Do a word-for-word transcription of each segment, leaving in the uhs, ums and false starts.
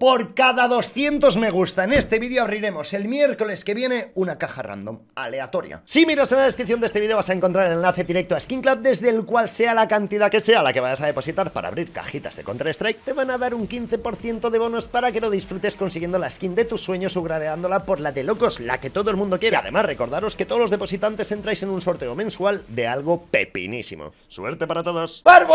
Por cada doscientos me gusta en este vídeo abriremos el miércoles que viene una caja random, aleatoria. Si miras en la descripción de este vídeo vas a encontrar el enlace directo a Skin Club, desde el cual, sea la cantidad que sea la que vayas a depositar para abrir cajitas de Counter Strike, te van a dar un quince por ciento de bonos para que lo disfrutes consiguiendo la skin de tus sueños o gradeándola por la de locos, la que todo el mundo quiere. Además, recordaros que todos los depositantes entráis en un sorteo mensual de algo pepinísimo. ¡Suerte para todos! ¡Barbo!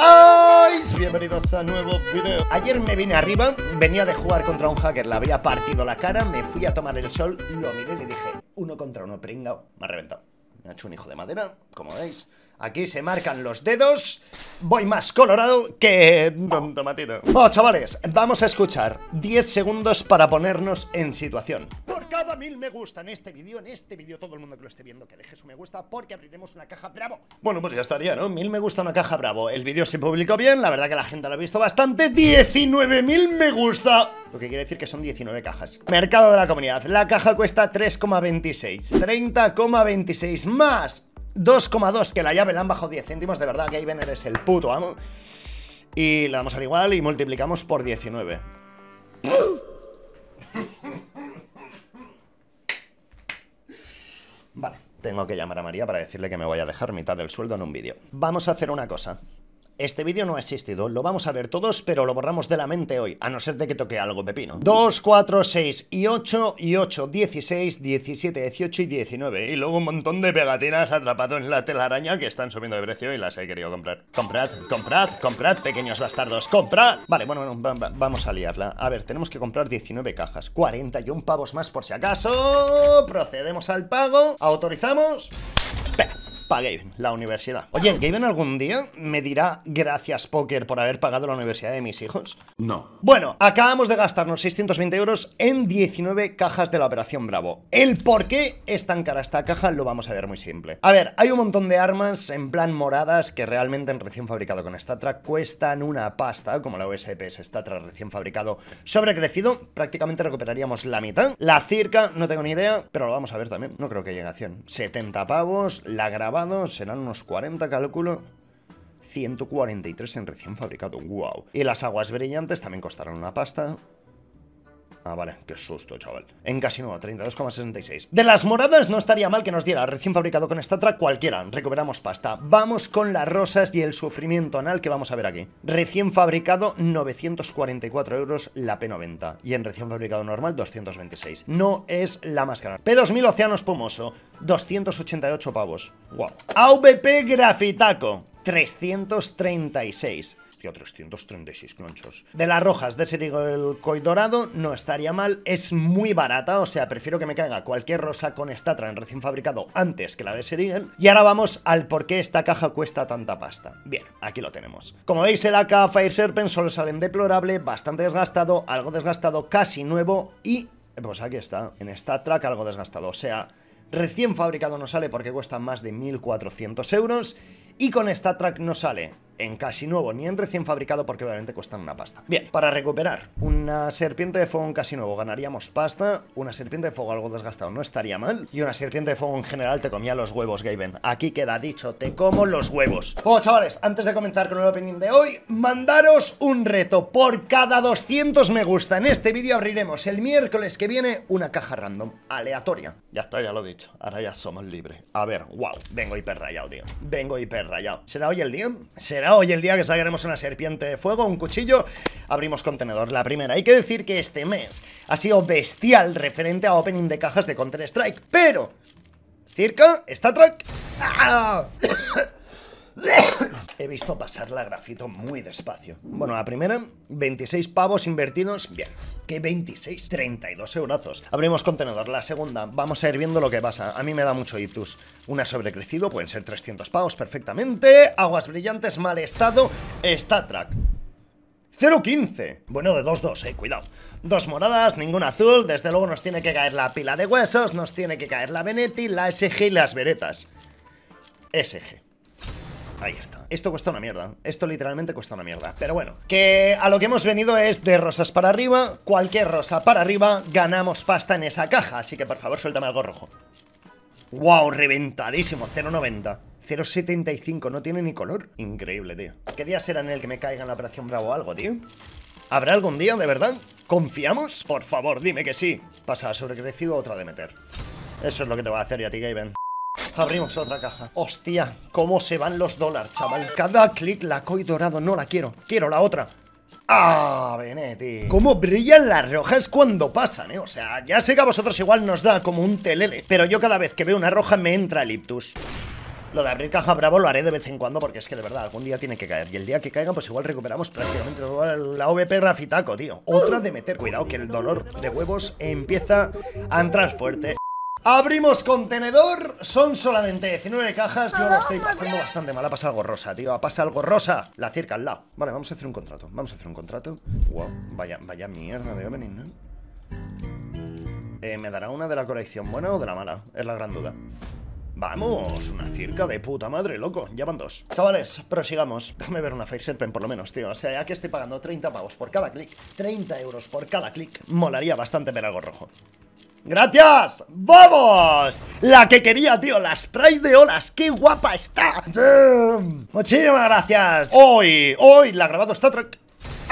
¡Ay! Bienvenidos a nuevo vídeo. Ayer me vine arriba, venía de jugar contra un hacker, le había partido la cara, me fui a tomar el sol, lo miré y le dije, uno contra uno, pringao, me ha reventado. Me ha hecho un hijo de madera, como veis. Aquí se marcan los dedos, voy más colorado que un tomatito. Oh, chavales, vamos a escuchar diez segundos para ponernos en situación. Por cada mil me gusta en este vídeo, en este vídeo todo el mundo que lo esté viendo que deje su me gusta porque abriremos una caja Bravo. Bueno, pues ya estaría, ¿no? Mil me gusta, una caja Bravo. El vídeo se publicó bien, la verdad que la gente lo ha visto bastante. diecinueve mil me gusta. Lo que quiere decir que son diecinueve cajas. Mercado de la comunidad. La caja cuesta tres coma veintiséis. treinta coma veintiséis más dos coma dos, que la llave la han bajado diez céntimos. De verdad, Gaben, eres el puto amo. Y la damos al igual y multiplicamos por diecinueve. Vale, tengo que llamar a María para decirle que me voy a dejar mitad del sueldo en un vídeo. Vamos a hacer una cosa. Este vídeo no ha existido, lo vamos a ver todos, pero lo borramos de la mente hoy, a no ser de que toque algo pepino. dos, cuatro, seis y ocho, y ocho, dieciséis, diecisiete, dieciocho y diecinueve. Y luego un montón de pegatinas atrapado en la telaraña que están subiendo de precio y las he querido comprar. Comprad, comprad, comprad, pequeños bastardos, comprad. Vale, bueno, bueno va, va, vamos a liarla. A ver, tenemos que comprar diecinueve cajas, cuarenta y un pavos más por si acaso. Procedemos al pago, autorizamos. Espera. Gaben, la universidad. Oye, ¿Gaben algún día me dirá gracias póker por haber pagado la universidad de mis hijos? No. Bueno, acabamos de gastarnos seiscientos veinte euros en diecinueve cajas de la Operación Bravo. El por qué es tan cara esta caja lo vamos a ver muy simple. A ver, hay un montón de armas en plan moradas que realmente en recién fabricado con StatTrak cuestan una pasta, como la U S P es StatTrak recién fabricado sobrecrecido, prácticamente recuperaríamos la mitad. La circa, no tengo ni idea, pero lo vamos a ver también, no creo que llegue a cien. setenta pavos, la grabada serán unos cuarenta, cálculo, ciento cuarenta y tres en recién fabricado, wow. Y las aguas brillantes también costarán una pasta. Ah, vale, qué susto, chaval. En casi nuevo, treinta y dos coma sesenta y seis. De las moradas no estaría mal que nos diera recién fabricado con StatTrak cualquiera, recuperamos pasta. Vamos con las rosas y el sufrimiento anal que vamos a ver aquí. Recién fabricado, novecientos cuarenta y cuatro euros la P noventa. Y en recién fabricado normal, doscientos veintiséis. No es la más cara. P dos mil Océano Espumoso, doscientos ochenta y ocho pavos. Wow. A V P Grafitaco, trescientos treinta y seis. Hostia, trescientos treinta y seis clonchos. De las rojas de Serigoy Dorado no estaría mal, es muy barata, o sea, prefiero que me caiga cualquier rosa con StatTrak en recién fabricado antes que la de Serigel. Y ahora vamos al por qué esta caja cuesta tanta pasta. Bien, aquí lo tenemos. Como veis, el A K Fire Serpent solo sale en deplorable, bastante desgastado, algo desgastado, casi nuevo y... pues aquí está, en StatTrak algo desgastado, o sea... recién fabricado no sale porque cuesta más de mil cuatrocientos euros. Y con StatTrak no sale en casi nuevo ni en recién fabricado porque obviamente cuestan una pasta. Bien, para recuperar una serpiente de fuego en casi nuevo ganaríamos pasta. Una serpiente de fuego algo desgastado no estaría mal. Y una serpiente de fuego en general te comía los huevos, Gaben. Aquí queda dicho, te como los huevos. Oh, chavales, antes de comenzar con el opening de hoy, mandaros un reto. Por cada doscientos me gusta en este vídeo abriremos el miércoles que viene una caja random, aleatoria. Ya está, ya lo he dicho. Ahora ya somos libres. A ver, wow, vengo hiper rayado, tío. Vengo hiper rayado. ¿Será hoy el día? ¿Será hoy el día que sacaremos una serpiente de fuego, un cuchillo? Abrimos contenedor, la primera. Hay que decir que este mes ha sido bestial referente a opening de cajas de Counter Strike. Pero, circa, StatTrak... ¡Ah! He visto pasar la grafito muy despacio. Bueno, la primera, veintiséis pavos invertidos. Bien, ¿qué veintiséis? treinta y dos eurazos. Abrimos contenedor, la segunda. Vamos a ir viendo lo que pasa. A mí me da mucho ictus. Una sobrecrecido, pueden ser trescientos pavos perfectamente. Aguas brillantes, mal estado. StatTrak cero coma quince. Bueno, de dos dos, eh, cuidado. Dos moradas, ningún azul. Desde luego nos tiene que caer la pila de huesos. Nos tiene que caer la Benetti, la S G y las Beretas. S G. Ahí está. Esto cuesta una mierda. Esto literalmente cuesta una mierda. Pero bueno, que a lo que hemos venido es de rosas para arriba. Cualquier rosa para arriba ganamos pasta en esa caja. Así que por favor, suéltame algo rojo. ¡Wow! Reventadísimo. cero coma noventa. cero coma setenta y cinco. No tiene ni color. Increíble, tío. ¿Qué día será en el que me caiga en la Operación Bravo algo, tío? ¿Habrá algún día, de verdad? ¿Confiamos? Por favor, dime que sí. Pasa, sobrecrecido, otra de meter. Eso es lo que te va a hacer y a ti, Gaben. Abrimos otra caja. Hostia, cómo se van los dólares, chaval. Cada clic la coi dorado, no la quiero. Quiero la otra. ¡Ah, Benetti! Cómo brillan las rojas cuando pasan, eh. O sea, ya sé que a vosotros igual nos da como un telele, pero yo cada vez que veo una roja me entra el ictus. Lo de abrir caja Bravo lo haré de vez en cuando, porque es que de verdad algún día tiene que caer. Y el día que caiga pues igual recuperamos prácticamente toda la A V P Rafitaco, tío. Otra de meter. Cuidado que el dolor de huevos empieza a entrar fuerte. Abrimos contenedor. Son solamente diecinueve cajas. Yo la estoy pasando bastante mal. Pasa algo rosa, tío. Pasa algo rosa. La circa al lado. Vale, vamos a hacer un contrato. Vamos a hacer un contrato. Wow, vaya, vaya mierda de opening, ¿no? Eh, ¿me dará una de la colección buena o de la mala? Es la gran duda. Vamos, una circa de puta madre, loco. Ya van dos. Chavales, prosigamos. Déjame ver una Fire Serpent por lo menos, tío. O sea, ya que estoy pagando treinta pavos por cada clic, treinta euros por cada clic, molaría bastante ver algo rojo. ¡Gracias! ¡Vamos! La que quería, tío, la spray de olas. ¡Qué guapa está! ¡Damn! Muchísimas gracias. Hoy, hoy la ha grabado StatTrak.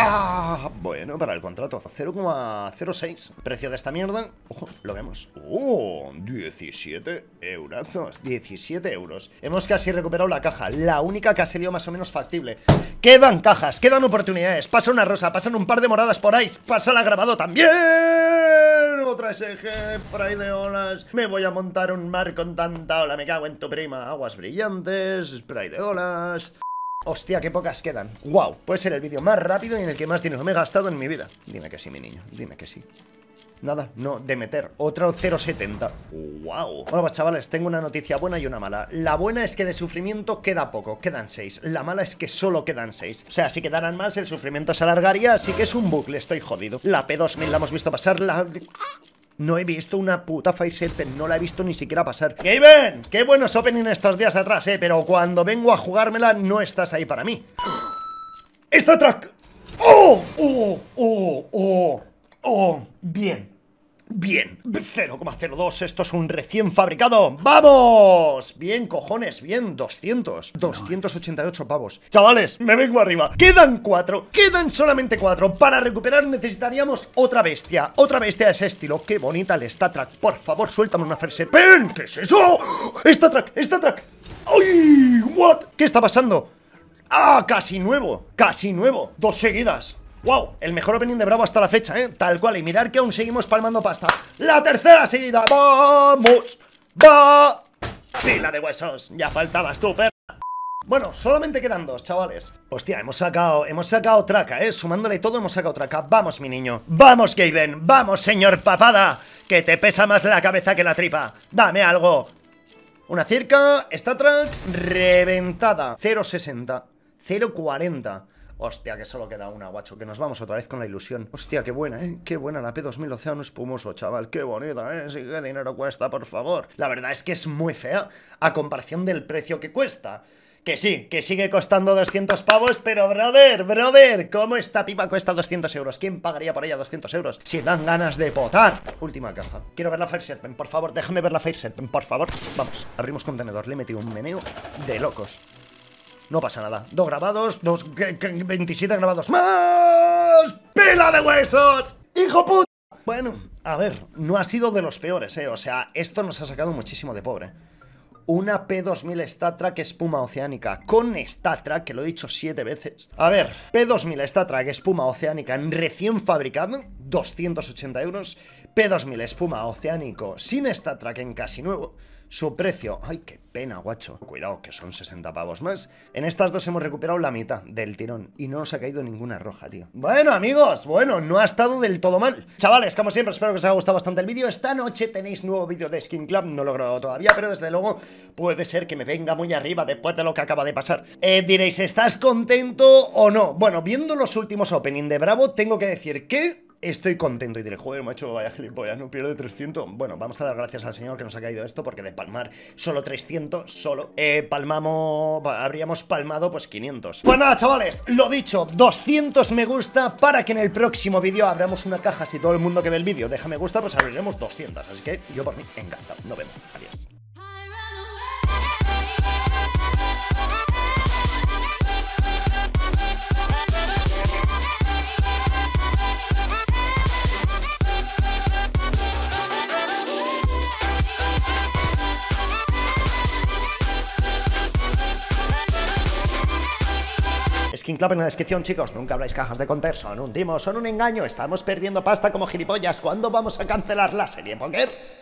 Ah, bueno, para el contrato cero coma cero seis. Precio de esta mierda. Ojo, lo vemos. Oh, diecisiete eurazos. diecisiete euros. Hemos casi recuperado la caja. La única que ha salido más o menos factible. Quedan cajas, quedan oportunidades. Pasa una rosa, pasan un par de moradas por ahí. Pasa la grabado también. Otra S G, fray de olas. Me voy a montar un mar con tanta ola. Me cago en tu prima. Aguas brillantes, fray de olas. Hostia, qué pocas quedan. Wow, puede ser el vídeo más rápido y en el que más dinero me he gastado en mi vida. Dime que sí, mi niño, dime que sí. Nada, no, de meter. Otro cero setenta. Wow. Bueno, pues chavales, tengo una noticia buena y una mala. La buena es que de sufrimiento queda poco, quedan seis. La mala es que solo quedan seis. O sea, si quedaran más, el sufrimiento se alargaría, así que es un bucle, estoy jodido. La P dos mil la hemos visto pasar, la... No he visto una puta Fire Serpent, no la he visto ni siquiera pasar. ¡Gaben! ¡Qué buenos opening estos días atrás, eh! Pero cuando vengo a jugármela no estás ahí para mí. ¡StatTrak! ¡Oh! ¡Oh! ¡Oh! ¡Oh! ¡Oh! Bien. Bien. cero coma cero dos. Esto es un recién fabricado. ¡Vamos! Bien, cojones. Bien. doscientos. doscientos ochenta y ocho pavos. Chavales, me vengo arriba. Quedan cuatro. Quedan solamente cuatro. Para recuperar necesitaríamos otra bestia. Otra bestia de ese estilo. Qué bonita el StatTrak. Por favor, suéltame una Fire Serpent. ¿Qué es eso? StatTrak. StatTrak. ¡Ay! ¿What? ¿Qué está pasando? ¡Ah! Casi nuevo. Casi nuevo. Dos seguidas. Wow, el mejor opening de Bravo hasta la fecha, ¿eh? Tal cual, y mirar que aún seguimos palmando pasta. ¡La tercera seguida! ¡Vamos! ¡Va! ¡Pila de huesos! Ya faltabas tú, perra. Bueno, solamente quedan dos, chavales. Hostia, hemos sacado, hemos sacado traca, ¿eh? Sumándole todo hemos sacado traca. Vamos, mi niño. Vamos, Gaben. Vamos, señor papada. Que te pesa más la cabeza que la tripa. Dame algo. Una circa, StatTrak, reventada. cero sesenta. cero cuarenta. Hostia, que solo queda una, guacho, que nos vamos otra vez con la ilusión. Hostia, qué buena, ¿eh? Qué buena la P dos mil Océano Espumoso, chaval. Qué bonita, ¿eh? Sí, qué dinero cuesta, por favor. La verdad es que es muy fea a comparación del precio que cuesta. Que sí, que sigue costando doscientos pavos, pero brother, brother, ¿cómo esta pipa cuesta doscientos euros? ¿Quién pagaría por ella doscientos euros? Si dan ganas de potar. Última caja. Quiero ver la Fire Serpent, por favor, déjame ver la Fire Serpent, por favor. Vamos, abrimos contenedor, le he metido un meneo de locos. No pasa nada. Dos grabados, dos... veintisiete grabados más. ¡Pila de huesos! ¡Hijo puta! Bueno, a ver, no ha sido de los peores, eh. O sea, esto nos ha sacado muchísimo de pobre. Una P dos mil StatTrak espuma oceánica con StatTrak, que lo he dicho siete veces. A ver, P dos mil StatTrak espuma oceánica recién fabricado, doscientos ochenta euros. P dos mil espuma oceánico sin StatTrak en casi nuevo. Su precio, ay qué pena guacho. Cuidado que son sesenta pavos más. En estas dos hemos recuperado la mitad del tirón y no nos ha caído ninguna roja, tío. Bueno amigos, bueno, no ha estado del todo mal. Chavales, como siempre, espero que os haya gustado bastante el vídeo. Esta noche tenéis nuevo vídeo de Skin Club. No lo he grabado todavía, pero desde luego puede ser que me venga muy arriba después de lo que acaba de pasar. eh, Diréis, ¿estás contento o no? Bueno, viendo los últimos opening de Bravo, tengo que decir que... estoy contento y diré, joder, macho, vaya gilipollas, no pierde trescientos. Bueno, vamos a dar gracias al señor que nos ha caído esto, porque de palmar solo trescientos, solo eh, palmamos, habríamos palmado pues quinientos. Pues nada, chavales, lo dicho, doscientos me gusta para que en el próximo vídeo abramos una caja. Si todo el mundo que ve el vídeo deja me gusta, pues abriremos doscientos. Así que yo por mí, encantado. Nos vemos. Adiós. Skin Club en la descripción, chicos. Nunca abráis cajas de Counter. Son un timo, son un engaño. Estamos perdiendo pasta como gilipollas. ¿Cuándo vamos a cancelar la serie Poker?